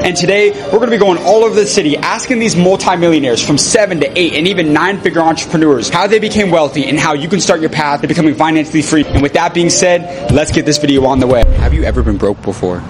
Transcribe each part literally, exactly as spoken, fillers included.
And today, we're going to be going all over the city, asking these multimillionaires from seven to eight and even nine-figure entrepreneurs how they became wealthy and how you can start your path to becoming financially free. And with that being said, let's get this video on the way. Have you ever been broke before?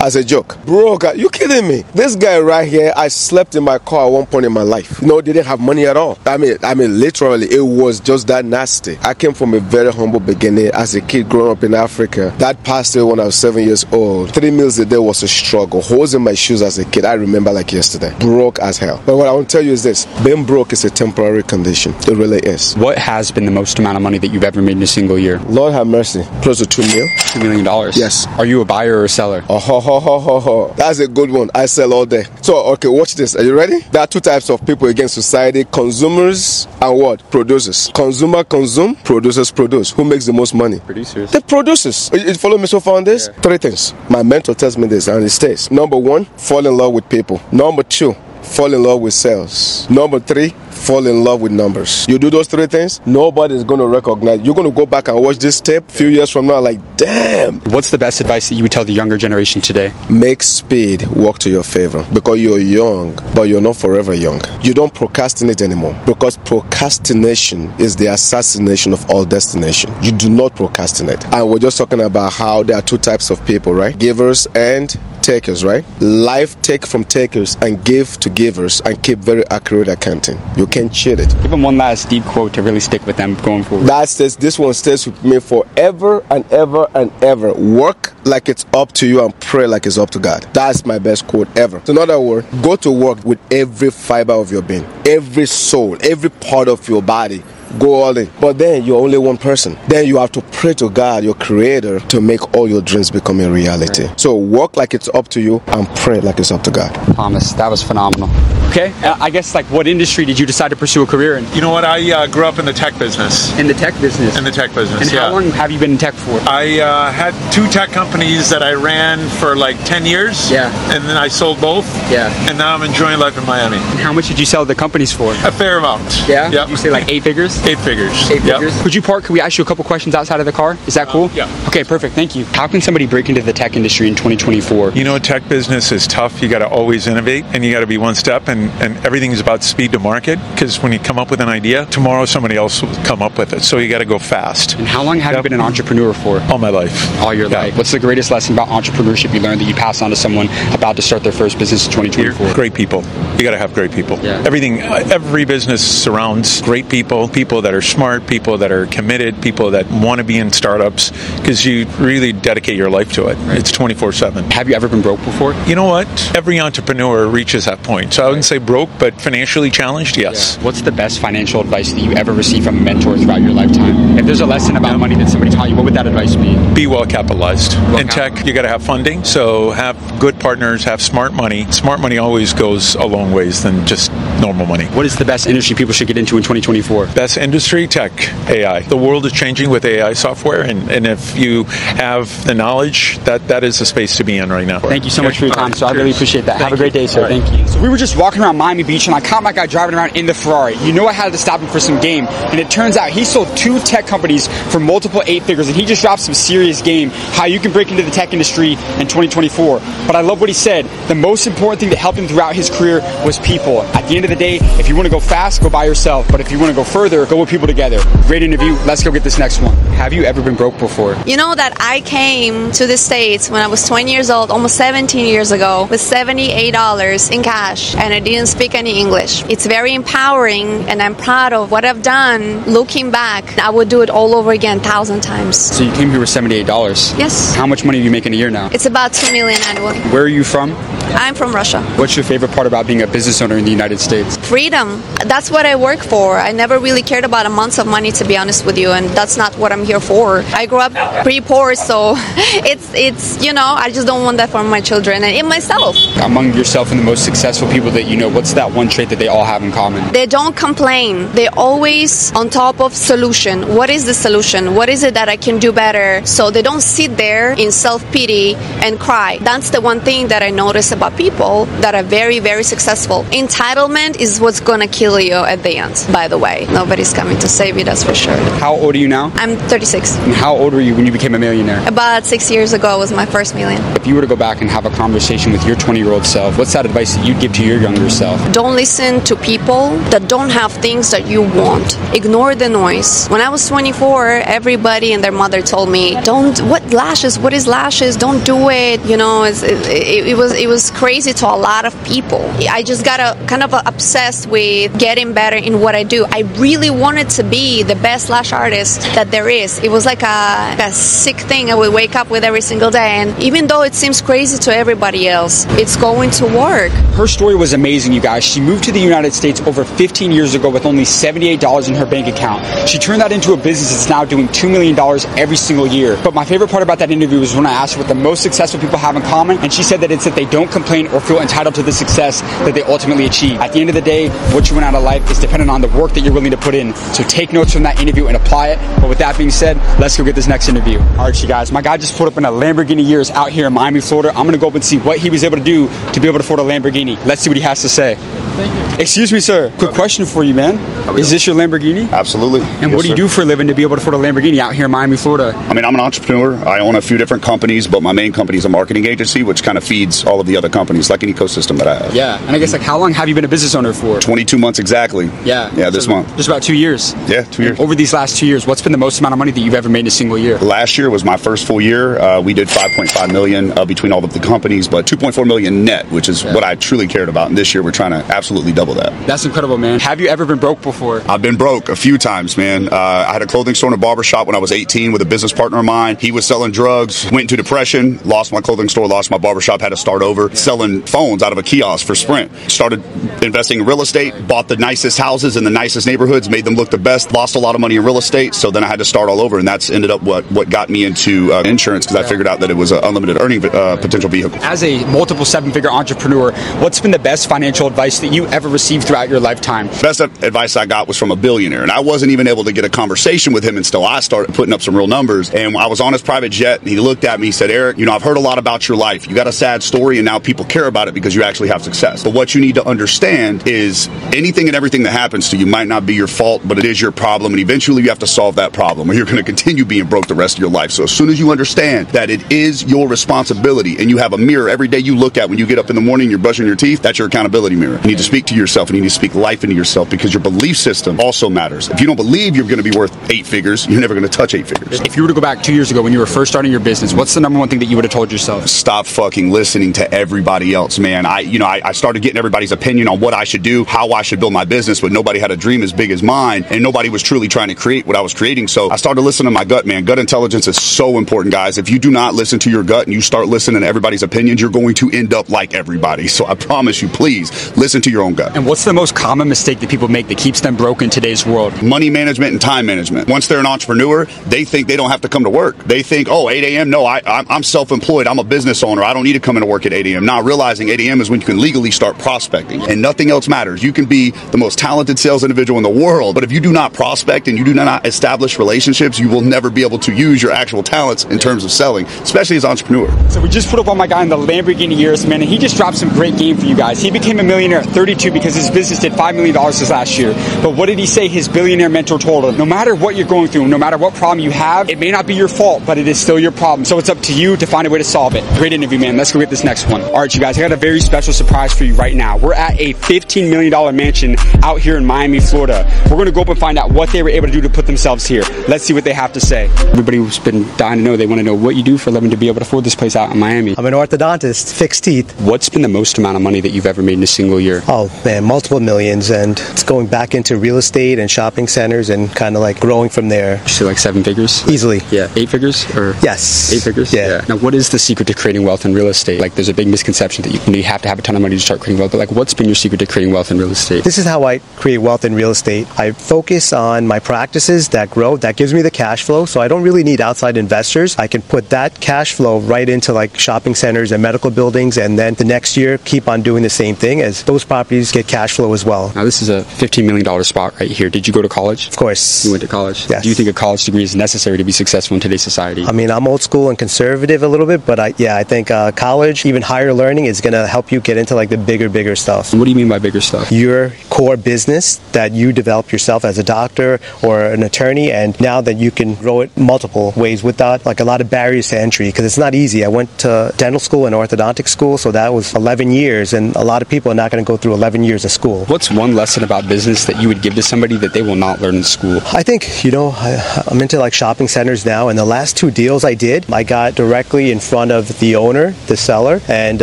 As a joke. Broke, are you kidding me? This guy right here, I slept in my car at one point in my life. No, didn't have money at all. I mean, I mean, literally, it was just that nasty. I came from a very humble beginning as a kid growing up in Africa. Dad passed away when I was seven years old. Three meals a day was a struggle. Holes in my shoes as a kid, I remember like yesterday. Broke as hell. But what I want to tell you is this. Being broke is a temporary condition. It really is. What has been the most amount of money that you've ever made in a single year? Lord have mercy. Close to two mil. Two million dollars? Yes. Are you a buyer or a seller? Uh-huh. Ho, ho, ho, ho. That's a good one. I sell all day. So, okay, watch this. Are you ready? There are two types of people against society. Consumers and what? Producers. Consumer consume, producers produce. Who makes the most money? Producers. The producers. You, you follow me so far on this? Yeah. Three things. My mentor tells me this and it stays. Number one, fall in love with people. Number two, fall in love with sales. Number three, fall in love with numbers. You do those three things, nobody's going to recognize. You're going to go back and watch this tape a few years from now like, damn. What's the best advice that you would tell the younger generation today? Make speed work to your favor because you're young, but you're not forever young. You don't procrastinate anymore because procrastination is the assassination of all destination. You do not procrastinate. And we're just talking about how there are two types of people, right? Givers and takers, right? Life take from takers and give to givers and keep very accurate accounting. You can't cheat it. Give them one last deep quote to really stick with them going forward. That says, this one stays with me forever and ever and ever. Work like it's up to you and pray like it's up to God. That's my best quote ever. So in other words, go to work with every fiber of your being, every soul, every part of your body. Go all in. But then you're only one person. Then you have to pray to God, your creator, to make all your dreams become a reality. Right. So work like it's up to you and pray like it's up to God. Thomas, that was phenomenal. Okay. I guess, like, what industry did you decide to pursue a career in? You know what? I uh, grew up in the tech business. In the tech business? In the tech business, and yeah. How long have you been in tech for? I uh, had two tech companies that I ran for like ten years. Yeah. And then I sold both. Yeah. And now I'm enjoying life in Miami. And how much did you sell the companies for? A fair amount. Yeah? Yep. You say like eight figures? Eight figures. Eight yep. figures. Could you park? Could we ask you a couple questions outside of the car? Is that cool? Um, yeah. Okay, perfect. Thank you. How can somebody break into the tech industry in twenty twenty-four? You know, tech business is tough. You got to always innovate, and you got to be one step, and, and everything is about speed to market, because when you come up with an idea, tomorrow somebody else will come up with it. So you got to go fast. And how long have yep. you been an entrepreneur for? All my life. All your yeah. life. What's the greatest lesson about entrepreneurship you learned that you pass on to someone about to start their first business in twenty twenty-four? You're great people. You got to have great people. Yeah. Everything, every business surrounds great people, people People that are smart, people that are committed, people that want to be in startups, because you really dedicate your life to it. Right. It's twenty-four seven. Have you ever been broke before? You know what? Every entrepreneur reaches that point. So I wouldn't say broke, but financially challenged, yes. Yeah. What's the best financial advice that you ever received from a mentor throughout your lifetime? If there's a lesson about money that somebody taught you, what would that advice be? Be well capitalized. Well in cap tech, you got to have funding. So have good partners, have smart money. Smart money always goes a long ways than just normal money. What is the best industry people should get into in twenty twenty-four? Best industry, tech, A I. The world is changing with A I software, and, and if you have the knowledge, that, that is the space to be in right now. Thank you so okay. much for your time, right. so I really appreciate that. Thank have you. a great day, sir. Right. Thank you. So we were just walking around Miami Beach, and I caught my guy driving around in the Ferrari. You know I had to stop him for some game, and it turns out he sold two tech companies for multiple eight figures, and he just dropped some serious game, how you can break into the tech industry in twenty twenty-four. But I love what he said. The most important thing that helped him throughout his career was people. At the end of the day, if you want to go fast, go by yourself. But if you want to go further, go with people together. Great interview. Let's go get this next one. Have you ever been broke before? You know that I came to the States when I was twenty years old, almost seventeen years ago, with seventy-eight dollars in cash, and I didn't speak any English. It's very empowering, and I'm proud of what I've done. Looking back, I would do it all over again, a thousand times. So you came here with seventy-eight dollars? Yes. How much money do you make in a year now? It's about two million dollars annually. Where are you from? I'm from Russia. What's your favorite part about being a business owner in the United States? Freedom. That's what I work for. I never really cared about a month of money, to be honest with you, and that's not what I'm here for. I grew up pretty poor, so it's, it's you know, I just don't want that for my children and in myself. Among yourself and the most successful people that you know, what's that one trait that they all have in common? They don't complain. They're always on top of solution. What is the solution? What is it that I can do better? So they don't sit there in self-pity and cry. That's the one thing that I notice about people that are very, very successful. Entitlement Disneyland is what's gonna kill you at the end, by the way. Nobody's coming to save you, that's for sure. How old are you now? I'm thirty-six. And how old were you when you became a millionaire? About six years ago was my first million. If you were to go back and have a conversation with your twenty-year-old self, what's that advice that you'd give to your younger self? Don't listen to people that don't have things that you want. Ignore the noise. When I was twenty-four, everybody and their mother told me, don't, what lashes, what is lashes? Don't do it. You know, it's, it, it, it was it was crazy to a lot of people. I just got a, kind of a, obsessed with getting better in what I do. I really wanted to be the best lash artist that there is. It was like a, a sick thing I would wake up with every single day. And even though it seems crazy to everybody else, it's going to work. Her story was amazing, you guys. She moved to the United States over fifteen years ago with only seventy-eight dollars in her bank account. She turned that into a business that's now doing two million dollars every single year. But my favorite part about that interview was when I asked her what the most successful people have in common, and she said that it's that they don't complain or feel entitled to the success that they ultimately achieve. At the end of the day, what you want out of life is dependent on the work that you're willing to put in. So take notes from that interview and apply it. But with that being said, let's go get this next interview. All right, you guys, my guy just pulled up in a Lamborghini Urus out here in Miami, Florida. I'm going to go up and see what he was able to do to be able to afford a Lamborghini. Let's see what he has to say. Thank you. Excuse me, sir. Quick question for you, man. Is this your Lamborghini? Absolutely. And yes, what do you sir. do for a living to be able to afford a Lamborghini out here in Miami, Florida? I mean, I'm an entrepreneur. I own a few different companies, but my main company is a marketing agency, which kind of feeds all of the other companies, like an ecosystem that I have. Yeah. And I guess, like, how long have you been a business owner for? twenty-two months exactly. Yeah. Yeah, this so month. Just about two years. Yeah, two years. And over these last two years, what's been the most amount of money that you've ever made in a single year? Last year was my first full year. Uh, we did five point five million dollars uh, between all of the companies, but two point four million dollars net, which is yeah. what I truly cared about. And this year, we're trying to absolutely Absolutely double that. That's incredible, man. Have you ever been broke before? I've been broke a few times, man. Uh, I had a clothing store and a barber shop when I was eighteen with a business partner of mine. He was selling drugs, went into depression, lost my clothing store, lost my barber shop, had to start over, yeah. selling phones out of a kiosk for Sprint. Started investing in real estate, bought the nicest houses in the nicest neighborhoods, made them look the best, lost a lot of money in real estate. So then I had to start all over, and that's ended up what, what got me into uh, insurance, because I figured out that it was an unlimited earning uh, potential vehicle. As a multiple seven-figure entrepreneur, what's been the best financial advice that you ever received throughout your lifetime? Best advice I got was from a billionaire, and I wasn't even able to get a conversation with him until I started putting up some real numbers. And I was on his private jet, and he looked at me, he said, Eric, you know, I've heard a lot about your life. You got a sad story, and now people care about it because you actually have success. But what you need to understand is anything and everything that happens to you might not be your fault, but it is your problem, and eventually you have to solve that problem, or you're going to continue being broke the rest of your life. So as soon as you understand that it is your responsibility, and you have a mirror every day you look at when you get up in the morning, you're brushing your teeth, that's your accountability mirror. You need to speak to yourself, and you need to speak life into yourself, because your belief system also matters. If you don't believe you're going to be worth eight figures, you're never going to touch eight figures. If you were to go back two years ago when you were first starting your business, what's the number one thing that you would have told yourself? Stop fucking listening to everybody else, man. I, you know, I, I started getting everybody's opinion on what I should do, how I should build my business, but nobody had a dream as big as mine, and nobody was truly trying to create what I was creating. So I started listening to my gut, man. Gut intelligence is so important, guys. If you do not listen to your gut and you start listening to everybody's opinions, you're going to end up like everybody. So I promise you, please listen to your own gut. And what's the most common mistake that people make that keeps them broke in today's world? Money management and time management. Once they're an entrepreneur, they think they don't have to come to work. They think, oh, eight a m, no, I, I'm self-employed. I'm a business owner. I don't need to come into work at eight a m Not realizing eight a m is when you can legally start prospecting, and nothing else matters. You can be the most talented sales individual in the world, but if you do not prospect and you do not establish relationships, you will never be able to use your actual talents in terms of selling, especially as an entrepreneur. So we just put up on my guy in the Lamborghini Urus, man, and he just dropped some great game for you guys. He became a millionaire at thirty-two because his business did five million dollars this last year. But what did he say his billionaire mentor told him? No matter what you're going through, no matter what problem you have, it may not be your fault, but it is still your problem. So it's up to you to find a way to solve it. Great interview, man. Let's go get this next one. All right, you guys, I got a very special surprise for you right now. We're at a fifteen million dollar mansion out here in Miami, Florida. We're going to go up and find out what they were able to do to put themselves here. Let's see what they have to say. Everybody's been dying to know. They want to know what you do for a living to be able to afford this place out in Miami. I'm an orthodontist, fixed teeth. What's been the most amount of money that you've ever made in a single year? Oh, man, multiple millions, and it's going back into real estate and shopping centers and kind of like growing from there. You see, like seven figures? Easily. Yeah. Eight figures? Or yes. Eight figures? Yeah. yeah. Now, what is the secret to creating wealth in real estate? Like, there's a big misconception that you, you have to have a ton of money to start creating wealth, but like, what's been your secret to creating wealth in real estate? This is how I create wealth in real estate. I focus on my practices that grow, that gives me the cash flow, so I don't really need outside investors. I can put that cash flow right into like shopping centers and medical buildings, and then the next year keep on doing the same thing as those properties get cash flow as well. Now, this is a fifteen million dollar spot right here. Did you go to college? Of course. You went to college? Yes. Do you think a college degree is necessary to be successful in today's society? I mean, I'm old school and conservative a little bit, but I, yeah, I think uh, college, even higher learning, is going to help you get into like the bigger, bigger stuff. And what do you mean by my bigger stuff. Your core business that you developed yourself as a doctor or an attorney, and now that you can grow it multiple ways without like a lot of barriers to entry, because it's not easy. I went to dental school and orthodontic school, so that was eleven years, and a lot of people are not going to go through eleven years of school. What's one lesson about business that you would give to somebody that they will not learn in school? I think, you know, I, I'm into like shopping centers now, and the last two deals I did, I got directly in front of the owner, the seller, and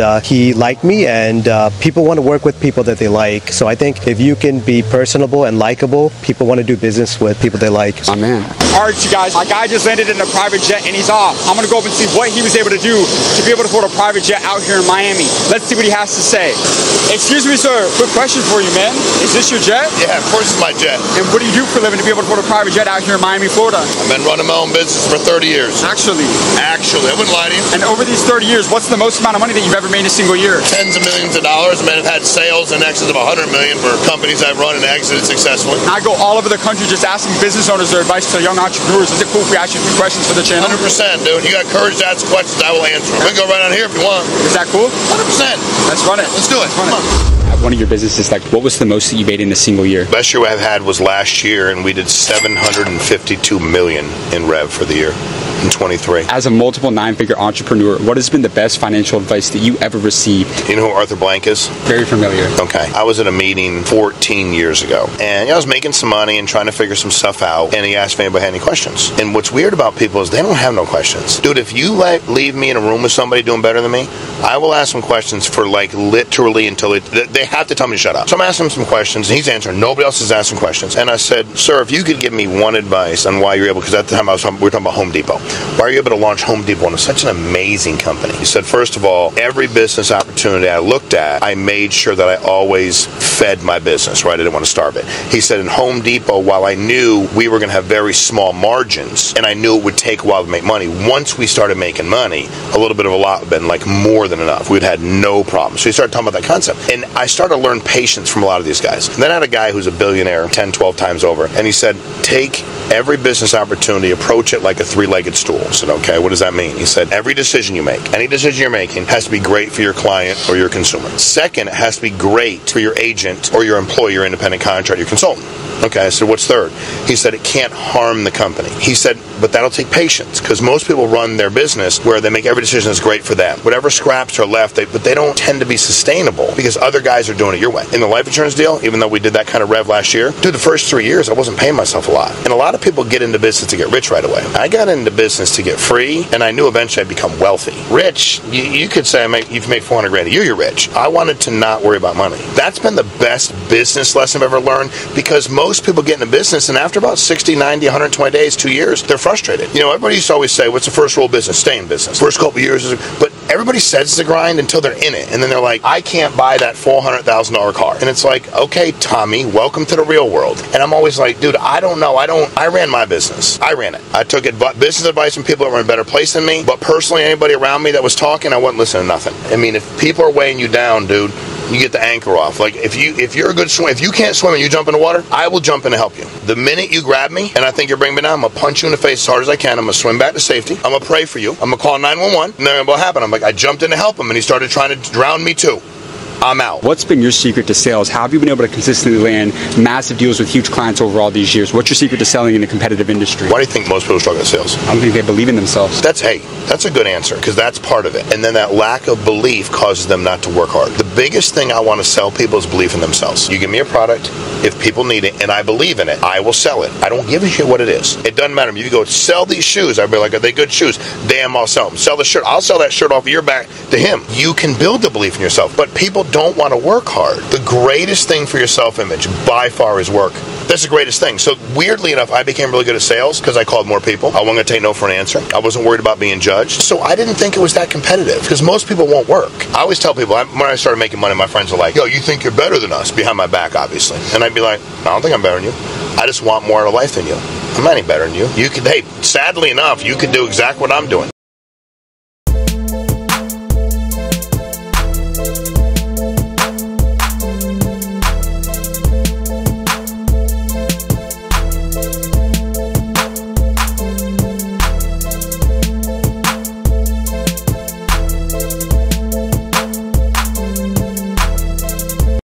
uh, he liked me, and uh, people want to work with people that they like. So I think if you can be personable and likable, people want to do business with people they like. Oh, man. All right, you guys, my guy just landed in a private jet and he's off. I'm going to go up and see what he was able to do to be able to afford a private jet out here in Miami. Let's see what he has to say. Excuse me, sir, quick question for you, man. Is this your jet? Yeah, of course it's my jet. And what do you do for a living to be able to afford a private jet out here in Miami, Florida? I've been running my own business for thirty years. Actually? Actually, I wouldn't lie to you. And over these thirty years, what's the most amount of money that you've ever made in a single year? Tens of millions of dollars. I mean, I've had sales in excess of one hundred million dollars for companies I've run and exited successfully. I go all over the country just asking business owners their advice to young entrepreneurs. Is it cool if we ask you a few questions for the channel? one hundred percent, dude. You got courage to ask questions, I will answer them. We can go right on here if you want. Is that cool? one hundred percent. Let's run it. Let's do it. Let's run it. Come on. One of your businesses, like, what was the most that you made in a single year? Best year I've had was last year, and we did seven hundred fifty-two million dollars in rev for the year in twenty-three. As a multiple nine-figure entrepreneur, what has been the best financial advice that you ever received? You know who Arthur Blank is? Very familiar. Okay. I was in a meeting fourteen years ago, and I was making some money and trying to figure some stuff out, and he asked me if I had any questions. And what's weird about people is they don't have no questions. Dude, if you like, leave me in a room with somebody doing better than me, I will ask them questions for, like, literally until it, they have to tell me to shut up. So I'm asking him some questions, and he's answering. Nobody else is asking questions. And I said, sir, if you could give me one advice on why you're able, because at the time I was, we were talking about Home Depot. Why are you able to launch Home Depot into such an amazing company? He said, first of all, every business opportunity I looked at, I made sure that I always fed my business, right? I didn't want to starve it. He said, in Home Depot, while I knew we were going to have very small margins, and I knew it would take a while to make money, once we started making money, a little bit of a lot would have been like more than enough. We'd had no problem. So he started talking about that concept. And I started to learn patience from a lot of these guys. And then I had a guy who's a billionaire ten, twelve times over, and he said, take every business opportunity, approach it like a three-legged stool. I said, okay, what does that mean? He said, every decision you make, any decision you're making, has to be great for your client or your consumer. Second, it has to be great for your agent or your employer, your independent contractor, your consultant. Okay, I said, what's third? He said, it can't harm the company. He said, but that'll take patience, because most people run their business where they make every decision that's great for them. Whatever scraps are left, they, but they don't tend to be sustainable, because other guys are doing it your way. In the life insurance deal, even though we did that kind of rev last year, dude, the first three years, I wasn't paying myself a lot. And a lot of people get into business to get rich right away. I got into business to get free, and I knew eventually I'd become wealthy. Rich, you, you could say I make, you've made four hundred grand a year, you're rich. I wanted to not worry about money. That's been the best business lesson I've ever learned, because most people get into business, and after about sixty, ninety, one hundred twenty days, two years, they're frustrated. You know, everybody used to always say, what's the first rule of business? Stay in business. First couple of years, is a, but everybody says it's a grind until they're in it, and then they're like, I can't buy that four hundred thousand dollar car. And it's like, okay, Tommy, welcome to the real world. And I'm always like, dude, I don't know. I don't, I ran my business. I ran it. I took adv- business advice from people that were in a better place than me, but personally, anybody around me that was talking, I wasn't listening to nothing. I mean, if people are weighing you down, dude, you get the anchor off. Like, if, you, if you're a good swimmer, if you can't swim and you jump in the water, I will jump in to help you. The minute you grab me and I think you're bringing me down, I'm going to punch you in the face as hard as I can. I'm going to swim back to safety. I'm going to pray for you. I'm going to call nine one one. And then what happened? I'm like, I jumped in to help him, and he started trying to drown me too. I'm out. What's been your secret to sales? How have you been able to consistently land massive deals with huge clients over all these years? What's your secret to selling in a competitive industry? Why do you think most people struggle at sales? I don't think they believe in themselves. That's, hey, that's a good answer, because that's part of it. And then that lack of belief causes them not to work hard. The biggest thing I want to sell people is belief in themselves. You give me a product, if people need it, and I believe in it, I will sell it. I don't give a shit what it is. It doesn't matter. If you go sell these shoes, I'd be like, are they good shoes? Damn, I'll sell them. Sell the shirt. I'll sell that shirt off your back to him. You can build the belief in yourself, but people don't want to work hard. The greatest thing for your self-image by far is work. That's the greatest thing. So weirdly enough, I became really good at sales because I called more people. I wasn't going to take no for an answer. I wasn't worried about being judged. So I didn't think it was that competitive, because most people won't work. I always tell people, I, when I started making money, my friends are like, yo, you think you're better than us, behind my back, obviously. And I'd be like, I don't think I'm better than you. I just want more out of life than you. I'm not any better than you. You could, hey, sadly enough, you could do exactly what I'm doing.